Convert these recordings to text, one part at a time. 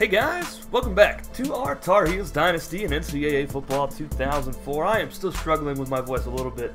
Hey guys, welcome back to our Tar Heels Dynasty in NCAA Football 2004. I am still struggling with my voice a little bit,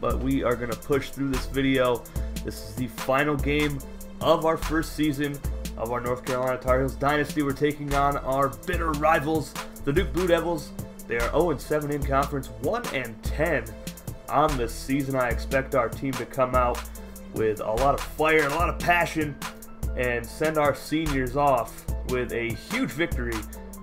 but we are going to push through this video. This is the final game of our first season of our North Carolina Tar Heels Dynasty. We're taking on our bitter rivals, the Duke Blue Devils. They are 0-7 in conference, 1-10 on the season. I expect our team to come out with a lot of fire and a lot of passion and send our seniors off with a huge victory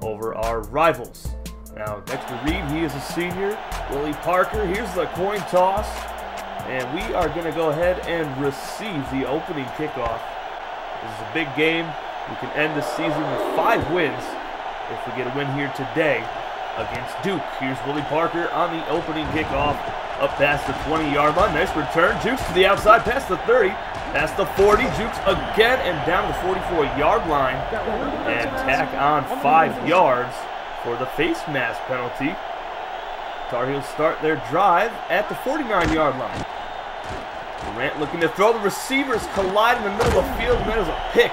over our rivals. Now, Dexter Reed, he is a senior. Willie Parker, here's the coin toss. And we are going to go ahead and receive the opening kickoff. This is a big game. We can end the season with 5 wins if we get a win here today against Duke. Here's Willie Parker on the opening kickoff. Up past the 20-yard line. Nice return. Jukes to the outside, past the 30. Past the 40, jukes again and down the 44-yard line and tack on 5 yards for the face mask penalty. Tar Heels start their drive at the 49-yard line. Durant looking to throw. The receivers collide in the middle of the field, and that is a pick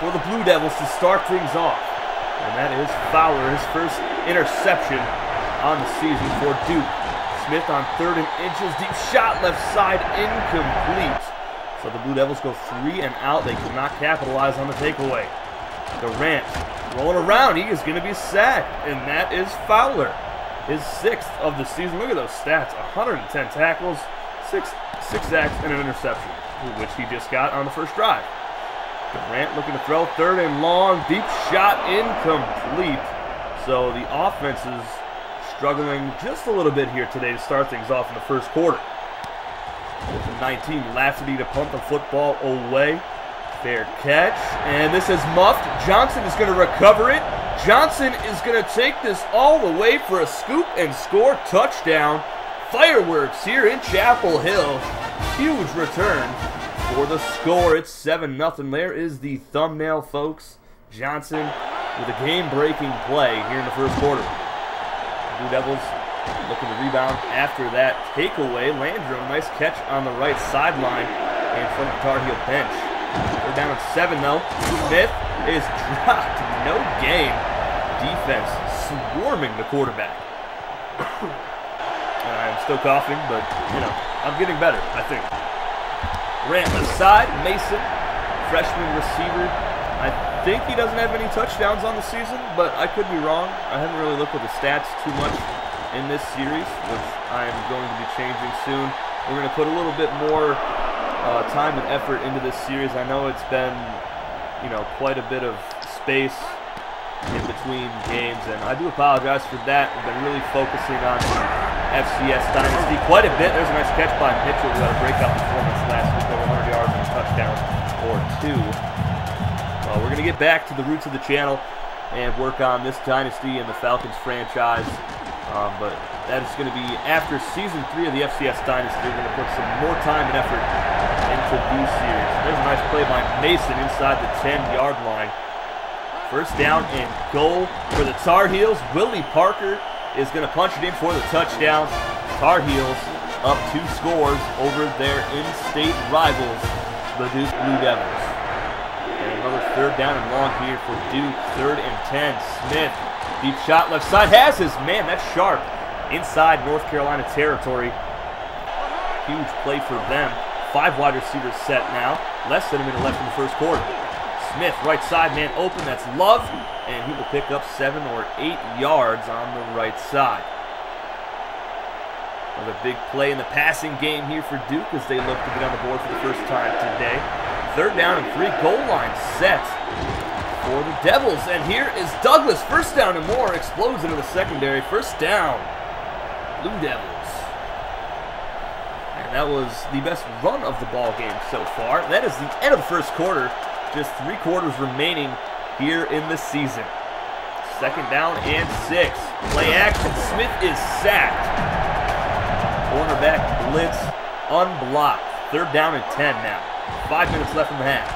for the Blue Devils to start things off. And that is Fowler, his first interception on the season for Duke. Smith on 3rd and inches, deep shot left side, incomplete. So the Blue Devils go 3 and out. They cannot capitalize on the takeaway. Durant rolling around. He is going to be sacked, and that is Fowler, his 6th of the season. Look at those stats: 110 tackles, six sacks, and an interception, which he just got on the first drive. Durant looking to throw, 3rd and long, deep shot, incomplete. So the offense is struggling just a little bit here today to start things off in the first quarter. With the 19, Lafferty to pump the football away. Fair catch, and this is muffed. Johnson is going to recover it. Johnson is going to take this all the way for a scoop and score. Touchdown. Fireworks here in Chapel Hill. Huge return for the score. It's 7-0. There is the thumbnail, folks. Johnson with a game-breaking play here in the first quarter. Blue Devils looking to rebound after that takeaway. Landrum, nice catch on the right sideline and from the Tar Heel bench. They're down at 7 though. Smith is dropped. No gain. Defense swarming the quarterback. And I'm still coughing, but, you know, I'm getting better, I think. Ran aside. Mason, freshman receiver. I think he doesn't have any touchdowns on the season, but I could be wrong. I haven't really looked at the stats too much in this series, which I am going to be changing soon. We're going to put a little bit more time and effort into this series. I know it's been, you know, quite a bit of space in between games, and I do apologize for that. We've been really focusing on FCS Dynasty quite a bit. There's a nice catch by Mitchell. We got a breakout performance last week, over 100 yards and a touchdown or 2. Well, we're going to get back to the roots of the channel and work on this Dynasty and the Falcons franchise. But that is going to be after season 3 of the FCS Dynasty. We're going to put some more time and effort into these series. There's a nice play by Mason inside the 10-yard line. First down and goal for the Tar Heels. Willie Parker is going to punch it in for the touchdown. Tar Heels up 2 scores over their in-state rivals, the Duke Blue Devils. And another 3rd down and long here for Duke. 3rd and 10. Smith. Deep shot left side, has his man. That's sharp inside North Carolina territory. Huge play for them. 5 wide receivers set now. Less than a minute left in the first quarter. Smith, right side, man open. That's Love. And he will pick up 7 or 8 yards on the right side. Another big play in the passing game here for Duke as they look to get on the board for the first time today. 3rd down and 3, goal line set for the Devils, and here is Douglas. 1st down and more, explodes into the secondary. 1st down, Blue Devils. And that was the best run of the ball game so far. That is the end of the first quarter. Just 3 quarters remaining here in the season. 2nd down and 6. Play action. Smith is sacked. Cornerback blitz unblocked. 3rd down and 10 now. 5 minutes left in the half.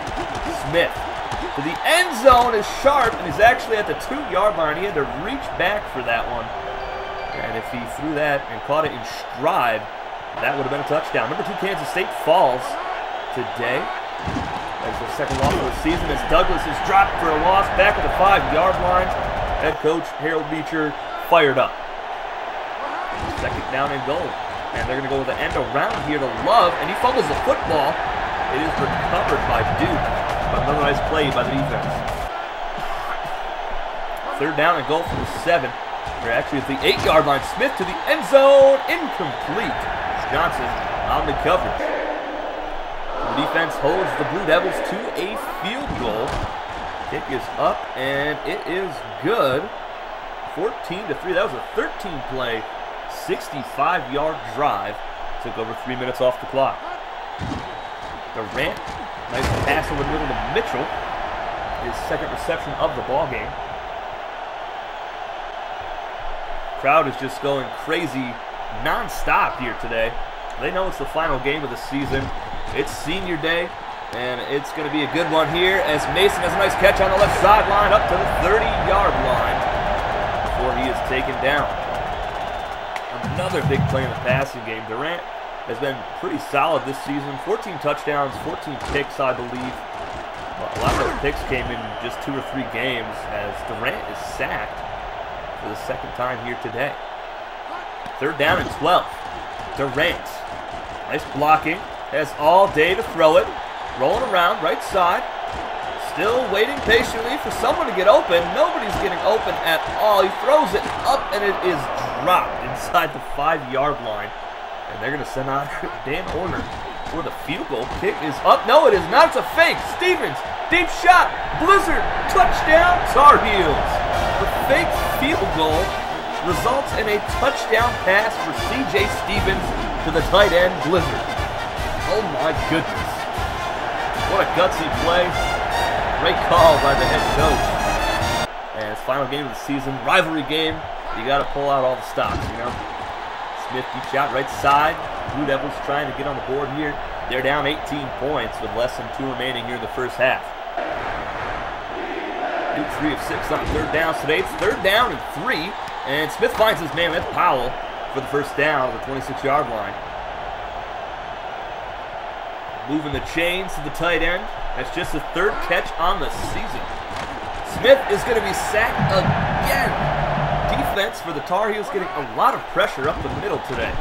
Smith. But the end zone is sharp, and he's actually at the 2-yard line. He had to reach back for that one. And if he threw that and caught it in stride, that would have been a touchdown. Number 2, Kansas State falls today. That's their second loss of the season as Douglas is dropped for a loss back at the 5-yard line. Head coach Harold Beecher fired up. Second down and goal. And they're going to go with an end around here to Love, and he fumbles the football. It is recovered by Duke. Another nice play by the defense. Third down and goal for the 7. They're actually at the 8-yard line. Smith to the end zone. Incomplete. Johnson on the coverage. The defense holds the Blue Devils to a field goal. Kick is up, and it is good. 14-3. That was a 13-play, 65-yard drive. Took over 3 minutes off the clock. Durant, nice pass over the middle to Mitchell. His second reception of the ball game. Crowd is just going crazy non-stop here today. They know it's the final game of the season. It's senior day, and it's going to be a good one here as Mason has a nice catch on the left sideline up to the 30-yard line before he is taken down. Another big play in the passing game. Durant has been pretty solid this season. 14 touchdowns, 14 picks, I believe. A lot of those picks came in just 2 or 3 games as Durant is sacked for the second time here today. Third down and 12. Durant. Nice blocking. Has all day to throw it. Rolling around right side. Still waiting patiently for someone to get open. Nobody's getting open at all. He throws it up and it is dropped inside the 5-yard line. And they're going to send out Dan Orner for the field goal. Kick is up. No, it is not. It's a fake. Stevens. Deep shot. Blizzard. Touchdown. Tar Heels. The fake field goal results in a touchdown pass for C.J. Stevens to the tight end, Blizzard. Oh my goodness. What a gutsy play. Great call by the head coach. And it's final game of the season, rivalry game. You got to pull out all the stops, you know. Smith deep shot right side. Blue Devils trying to get on the board here. They're down 18 points with less than 2 remaining here in the first half. 3 of 6 on third down today. It's third down and 3, and Smith finds his man. That's Powell for the first down at the 26-yard line. Moving the chains to the tight end. That's just the 3rd catch on the season. Smith is going to be sacked again. Defense for the Tar Heels getting a lot of pressure up the middle today.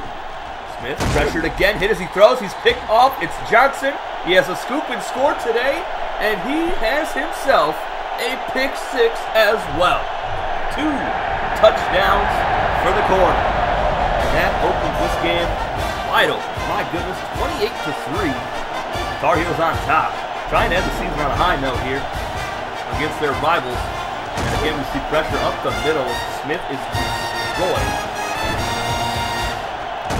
Smith pressured again. Hit as he throws. He's picked off. It's Johnson. He has a scoop and score today, and he has himself a pick six as well. 2 touchdowns for the corner. And that opens this game wide open. My goodness, 28-3. Tar Heels on top. Trying to end the season on a high note here against their rivals. And again, we see pressure up the middle. Smith is destroyed.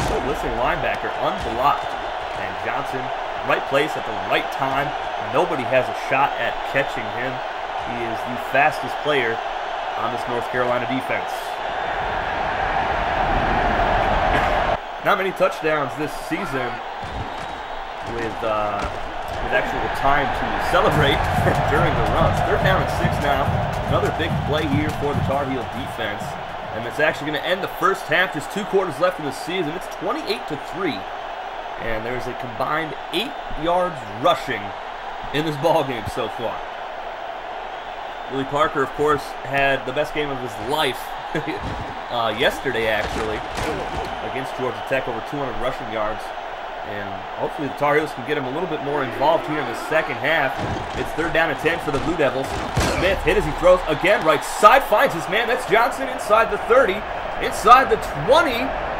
Still listening linebacker, unblocked. And Johnson, right place at the right time. Nobody has a shot at catching him. He is the fastest player on this North Carolina defense. Not many touchdowns this season with actual time to celebrate during the runs. Third down and 6 now. Another big play here for the Tar Heel defense. And it's actually going to end the first half. Just 2 quarters left in the season. It's 28-3. And there's a combined 8 yards rushing in this ballgame so far. Willie Parker, of course, had the best game of his life yesterday, actually, against Georgia Tech, over 200 rushing yards. And hopefully the Tar Heels can get him a little bit more involved here in the second half. It's third down and 10 for the Blue Devils. Smith hit as he throws again, right side, finds his man. That's Johnson inside the 30, inside the 20,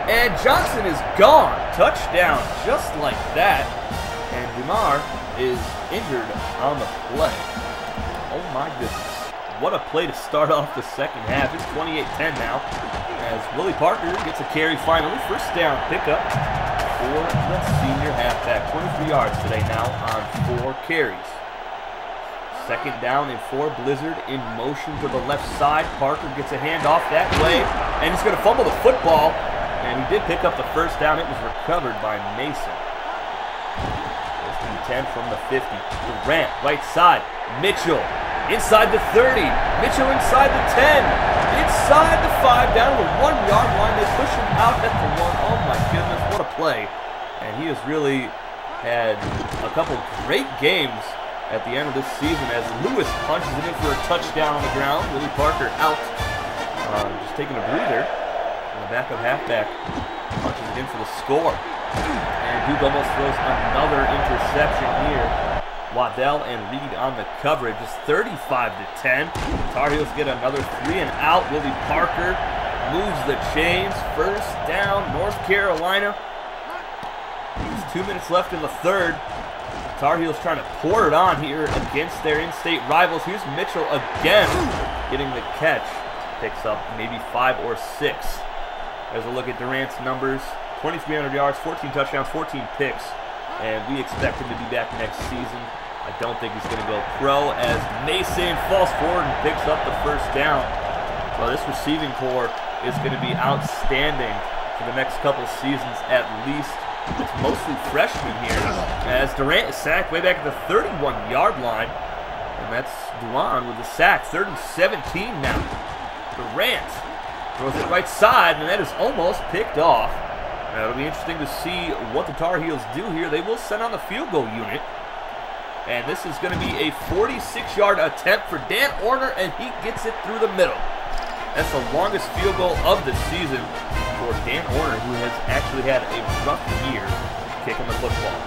and Johnson is gone. Touchdown, just like that. And Dumar is injured on the play. Oh my goodness. What a play to start off the second half. It's 28-10 now as Willie Parker gets a carry finally. First down pickup for the senior halfback. 23 yards today now on 4 carries. Second down and 4. Blizzard in motion to the left side. Parker gets a handoff that way, and he's going to fumble the football. And he did pick up the first down. It was recovered by Mason. 10 from the 50. Durant, right side. Mitchell. Inside the 30, Mitchell inside the 10, inside the 5, down to the 1-yard line. They push him out at the 1. Oh my goodness, what a play. And he has really had a couple great games at the end of this season as Lewis punches it in for a touchdown on the ground. Willie Parker out. Just taking a breather. And the backup halfback punches it in for the score. And Duke almost throws another interception here. Waddell and Reed on the coverage. It's 35-10. Tar Heels get another three and out. Willie Parker moves the chains. First down, North Carolina. There's 2 minutes left in the third. Tar Heels trying to pour it on here against their in-state rivals. Here's Mitchell again getting the catch. Picks up maybe 5 or 6. There's a look at Durant's numbers. 2,300 yards, 14 touchdowns, 14 picks. And we expect him to be back next season. I don't think he's going to go pro as Mason falls forward and picks up the first down. Well, this receiving corps is going to be outstanding for the next couple seasons at least. It's mostly freshmen here as Durant is sacked way back at the 31-yard line. And that's Duane with the sack. 3rd and 17 now. Durant throws it right side, and that is almost picked off. Now it'll be interesting to see what the Tar Heels do here. They will send on the field goal unit. And this is going to be a 46-yard attempt for Dan Orner, and he gets it through the middle. That's the longest field goal of the season for Dan Orner, who has actually had a rough year kicking the football.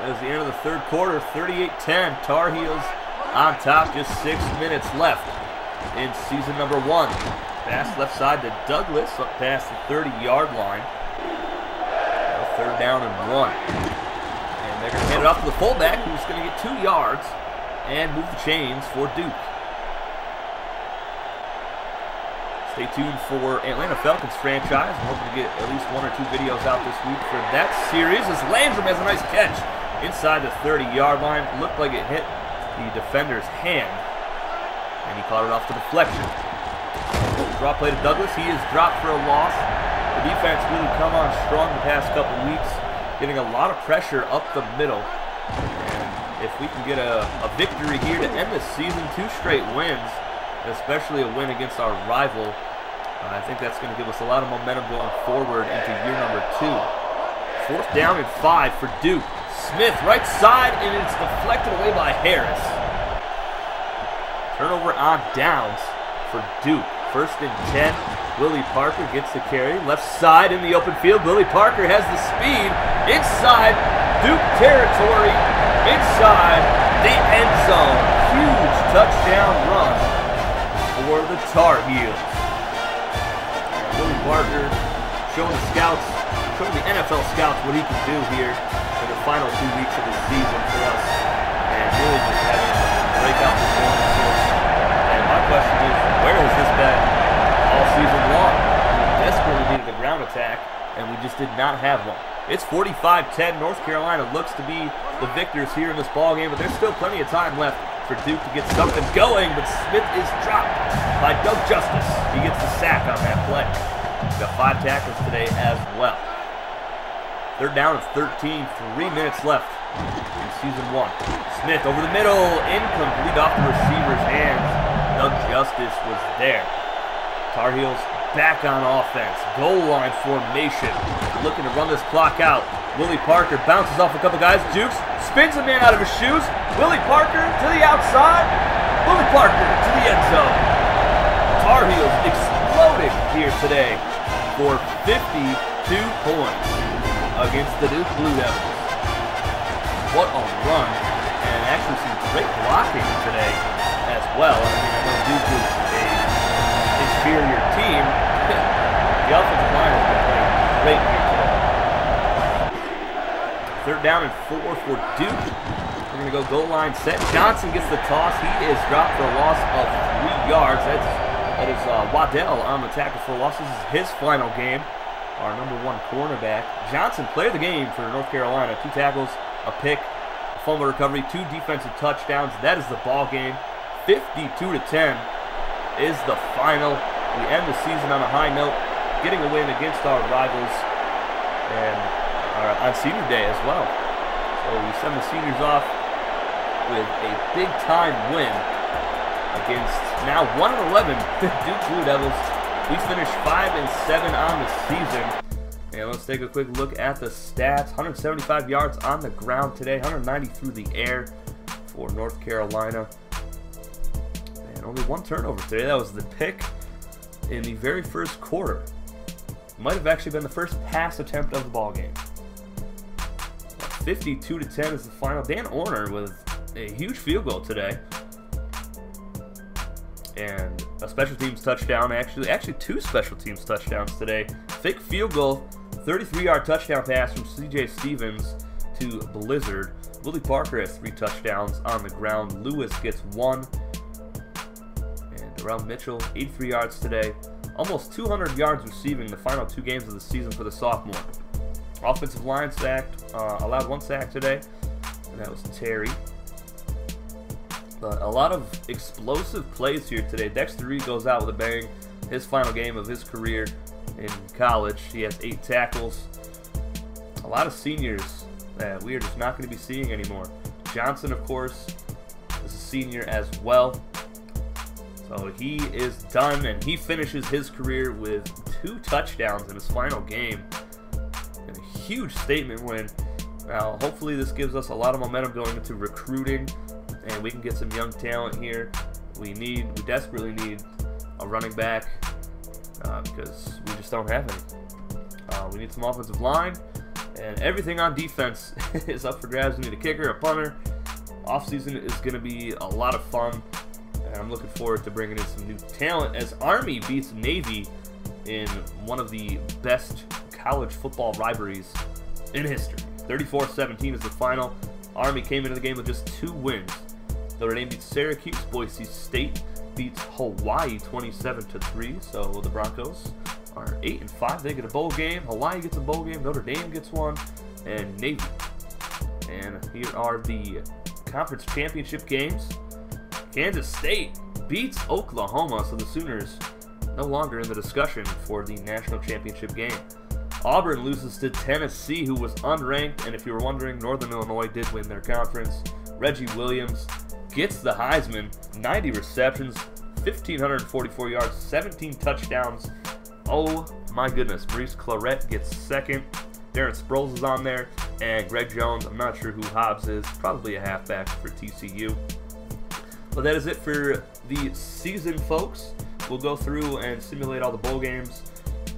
That is the end of the third quarter, 38-10. Tar Heels on top, just 6 minutes left in season number one. Pass left side to Douglas, up past the 30-yard line. Third down and one. And they're going to hand it off to the fullback, who's going to get 2 yards and move the chains for Duke. Stay tuned for Atlanta Falcons franchise. I'm hoping to get at least 1 or 2 videos out this week for that series as Landrum has a nice catch inside the 30-yard line. Looked like it hit the defender's hand, and he caught it off the deflection. Draw play to Douglas. He is dropped for a loss. The defense really come on strong the past couple weeks, getting a lot of pressure up the middle. And if we can get a victory here to end the season, 2 straight wins, especially a win against our rival, I think that's going to give us a lot of momentum going forward into year number 2. 4th down and 5 for Duke. Smith right side, and it's deflected away by Harris. Turnover on downs for Duke. 1st and 10. Willie Parker gets the carry. Left side in the open field. Willie Parker has the speed inside Duke territory, inside the end zone. Huge touchdown run for the Tar Heels. Willie Parker showing the scouts, showing the NFL scouts what he can do here for the final 2 weeks of the season for us. And really just having a breakout performance here. And my question is, where was this guy all season long? We desperately needed a ground attack, and we just did not have one. It's 45-10. North Carolina looks to be the victors here in this ballgame, but there's still plenty of time left for Duke to get something going, but Smith is dropped by Doug Justice. He gets the sack on that play. He's got 5 tackles today as well. 3rd down and 13, 3 minutes left in season 1. Smith over the middle, incomplete off the receiver's hands. Doug Justice was there. Tar Heels back on offense. Goal line formation. Looking to run this clock out. Willie Parker bounces off a couple guys. Dukes spins a man out of his shoes. Willie Parker to the outside. Willie Parker to the end zone. Tar Heels exploding here today for 52 points against the Duke Blue Devils. What a run. And actually some great blocking today as well. I mean, I know Duke is an inferior team. The offensive line has been playing great here today. 3rd down and 4 for Duke. We're going to go goal line set. Johnson gets the toss. He is dropped for a loss of 3 yards. That is Waddell on the tackle for a loss. This is his final game. Our number 1 cornerback. Johnson, player of the game for North Carolina. 2 tackles, a pick, a fumble recovery, 2 defensive touchdowns. That is the ball game. 52-10 is the final. We end the season on a high note, getting a win against our rivals and on senior day as well. So we send the seniors off with a big-time win against now 1-11 Duke Blue Devils. We finished 5-7 on the season. And let's take a quick look at the stats. 175 yards on the ground today, 190 through the air for North Carolina. And only one turnover today. That was the pick in the very first quarter. Might have actually been the first pass attempt of the ballgame. 52-10 is the final. Dan Orner with a huge field goal today. And a special teams touchdown, actually two special teams touchdowns today. Fake field goal, 33-yard touchdown pass from CJ Stevens to Blizzard. Willie Parker has 3 touchdowns on the ground. Lewis gets 1. And Ralph Mitchell, 83 yards today. Almost 200 yards receiving the final 2 games of the season for the sophomore. Offensive line sacked, allowed 1 sack today, and that was Terry. But a lot of explosive plays here today. Dexter Reed goes out with a bang, his final game of his career in college. He has 8 tackles. A lot of seniors that we are just not going to be seeing anymore. Johnson, of course, is a senior as well. So he is done, and he finishes his career with 2 touchdowns in his final game. And a huge statement win. Now, hopefully this gives us a lot of momentum going into recruiting, and we can get some young talent here. We desperately need a running back because we just don't have any. We need some offensive line, and everything on defense is up for grabs. We need a kicker, a punter. Offseason is going to be a lot of fun, and I'm looking forward to bringing in some new talent as Army beats Navy in one of the best college football rivalries in history. 34-17 is the final. Army came into the game with just 2 wins. Notre Dame beats Syracuse. Boise State beats Hawaii 27-3. So the Broncos are 8-5. They get a bowl game. Hawaii gets a bowl game. Notre Dame gets 1, and Navy. And here are the conference championship games. Kansas State beats Oklahoma, so the Sooners no longer in the discussion for the national championship game. Auburn loses to Tennessee, who was unranked, and if you were wondering, Northern Illinois did win their conference. Reggie Williams gets the Heisman, 90 receptions, 1,544 yards, 17 touchdowns. Oh my goodness, Maurice Clarett gets 2nd. Darren Sproles is on there, and Greg Jones, I'm not sure who Hobbs is, probably a halfback for TCU. But that is it for the season, folks. We'll go through and simulate all the bowl games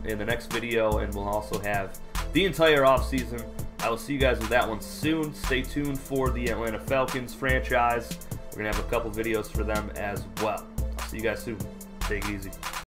in the next video, and we'll also have the entire offseason. I will see you guys with that one soon. Stay tuned for the Atlanta Falcons franchise. We're going to have a couple videos for them as well. I'll see you guys soon. Take it easy.